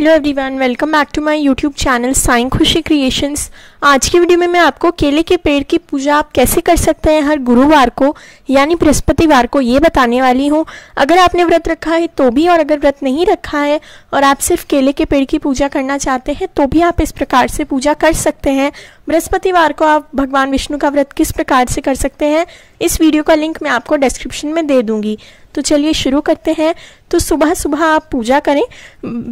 Hello everyone, welcome back to my YouTube channel Sai Khushi creations. आज की video में मैं आपको केले के पेड़ की पूजा आप कैसे कर सकते हैं हर गुरुवार को यानी बृहस्पतिवार को ये बताने वाली हूँ। अगर आपने व्रत रखा है तो भी, और अगर व्रत नहीं रखा है और आप सिर्फ केले के पेड़ की पूजा करना चाहते हैं तो भी आप इस प्रकार से पूजा कर सकते हैं। बृहस्पतिवार को आप भगवान विष्णु का व्रत किस प्रकार से कर सकते हैं, इस वीडियो का लिंक मैं आपको डिस्क्रिप्शन में दे दूंगी। तो चलिए शुरू करते हैं। तो सुबह सुबह आप पूजा करें,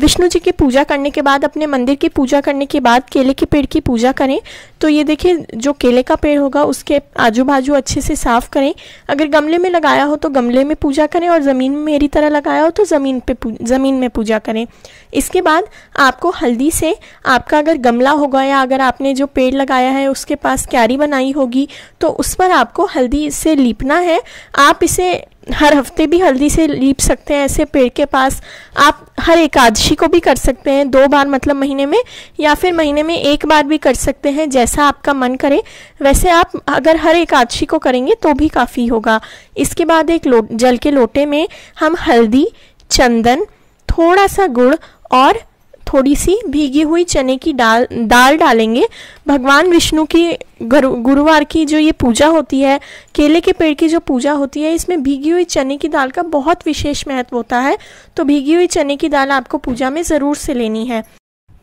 विष्णु जी की पूजा करने के बाद, अपने मंदिर की पूजा करने के बाद केले के पेड़ की पूजा करें। तो ये देखिए, जो केले का पेड़ होगा उसके आजू बाजू अच्छे से साफ करें। अगर गमले में लगाया हो तो गमले में पूजा करें, और ज़मीन में मेरी तरह लगाया हो तो ज़मीन में पूजा करें। इसके बाद आपको हल्दी से, आपका अगर गमला होगा या अगर आपने जो पेड़ लगाया है उसके पास क्यारी बनाई होगी तो उस पर आपको हल्दी से लीपना है। आप इसे हर हफ्ते भी हल्दी से लीप सकते हैं, ऐसे पेड़ के पास। आप हर एकादशी को भी कर सकते हैं, 2 बार मतलब महीने में, या फिर महीने में 1 बार भी कर सकते हैं, जैसा आपका मन करे। वैसे आप अगर हर एकादशी को करेंगे तो भी काफ़ी होगा। इसके बाद एक जल के लोटे में हम हल्दी, चंदन, थोड़ा सा गुड़ और थोड़ी सी भीगी हुई चने की दाल डालेंगे। भगवान विष्णु की गुरुवार की जो ये पूजा होती है, केले के पेड़ की जो पूजा होती है, इसमें भीगी हुई चने की दाल का बहुत विशेष महत्व होता है। तो भीगी हुई चने की दाल आपको पूजा में ज़रूर से लेनी है।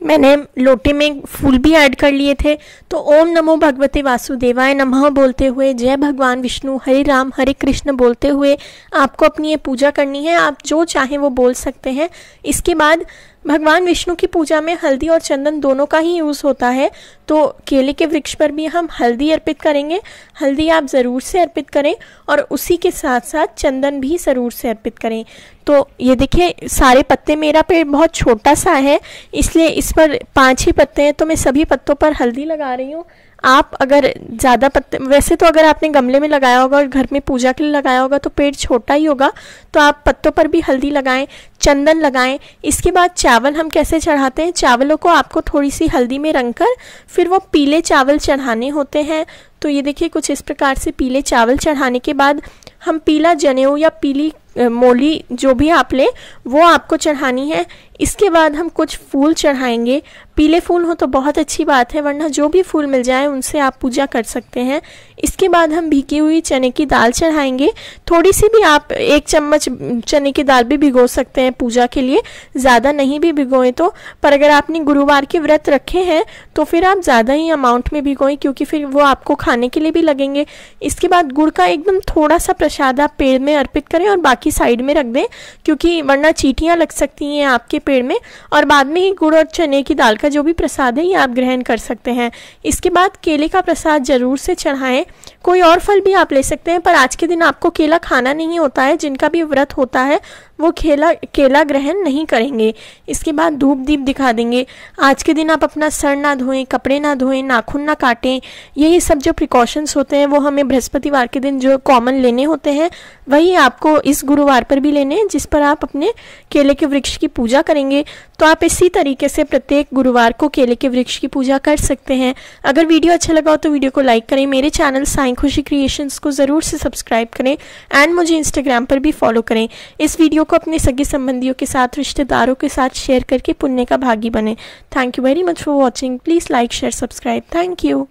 मैंने लोटे में फूल भी ऐड कर लिए थे। तो ओम नमो भगवते वासुदेवाय नमः बोलते हुए, जय भगवान विष्णु, हरे राम हरे कृष्ण बोलते हुए आपको अपनी ये पूजा करनी है। आप जो चाहें वो बोल सकते हैं। इसके बाद भगवान विष्णु की पूजा में हल्दी और चंदन दोनों का ही यूज़ होता है। तो केले के वृक्ष पर भी हम हल्दी अर्पित करेंगे। हल्दी आप ज़रूर से अर्पित करें और उसी के साथ साथ चंदन भी ज़रूर से अर्पित करें। तो ये देखिए, सारे पत्ते, मेरा पेड़ बहुत छोटा सा है इसलिए इस पर 5 ही पत्ते हैं, तो मैं सभी पत्तों पर हल्दी लगा रही हूँ। आप अगर ज़्यादा पत्ते, वैसे तो अगर आपने गमले में लगाया होगा और घर में पूजा के लिए लगाया होगा तो पेड़ छोटा ही होगा, तो आप पत्तों पर भी हल्दी लगाएं, चंदन लगाएं। इसके बाद चावल हम कैसे चढ़ाते हैं, चावलों को आपको थोड़ी सी हल्दी में रंग कर फिर वो पीले चावल चढ़ाने होते हैं। तो ये देखिए, कुछ इस प्रकार से पीले चावल चढ़ाने के बाद हम पीला जनेऊ या पीली मोली, जो भी आप लें, वो आपको चढ़ानी है। इसके बाद हम कुछ फूल चढ़ाएंगे। पीले फूल हो तो बहुत अच्छी बात है, वरना जो भी फूल मिल जाए उनसे आप पूजा कर सकते हैं। इसके बाद हम भीगी हुई चने की दाल चढ़ाएंगे। थोड़ी सी भी, आप 1 चम्मच चने की दाल भी भिगो सकते हैं पूजा के लिए, ज़्यादा नहीं भी भिगोएं तो। पर अगर आपने गुरुवार के व्रत रखे हैं तो फिर आप ज़्यादा ही अमाउंट में भिगोएं, क्योंकि फिर वो आपको खाने के लिए भी लगेंगे। इसके बाद गुड़ का एकदम थोड़ा सा प्रसाद आप पेड़ में अर्पित करें और बाकी साइड में रख दें, क्योंकि वरना चींटियाँ लग सकती हैं आपके पेड़ में। और बाद में ही गुड़ और चने की दाल का जो भी प्रसाद है ये आप ग्रहण कर सकते हैं। इसके बाद केले का प्रसाद ज़रूर से चढ़ाएं। कोई और फल भी आप ले सकते हैं, पर आज के दिन आपको केला खाना नहीं होता है। जिनका भी व्रत होता है वो केला ग्रहण नहीं करेंगे। इसके बाद धूप दीप दिखा देंगे। आज के दिन आप अपना सर ना धोएं, कपड़े ना धोएं, नाखून ना काटें। यही सब जो प्रिकॉशंस होते हैं वो हमें बृहस्पतिवार के दिन जो कॉमन लेने होते हैं, वही आपको इस गुरुवार पर भी लेने हैं, जिस पर आप अपने केले के वृक्ष की पूजा करेंगे। तो आप इसी तरीके से प्रत्येक गुरुवार को केले के वृक्ष की पूजा कर सकते हैं। अगर वीडियो अच्छा लगा हो तो वीडियो को लाइक करें, मेरे चैनल साई खुशी क्रिएशंस को ज़रूर से सब्सक्राइब करें, एंड मुझे इंस्टाग्राम पर भी फॉलो करें। इस वीडियो को अपने सगे संबंधियों के साथ, रिश्तेदारों के साथ शेयर करके पुण्य का भागी बने। Thank you very much for watching. Please like, share, subscribe. Thank you.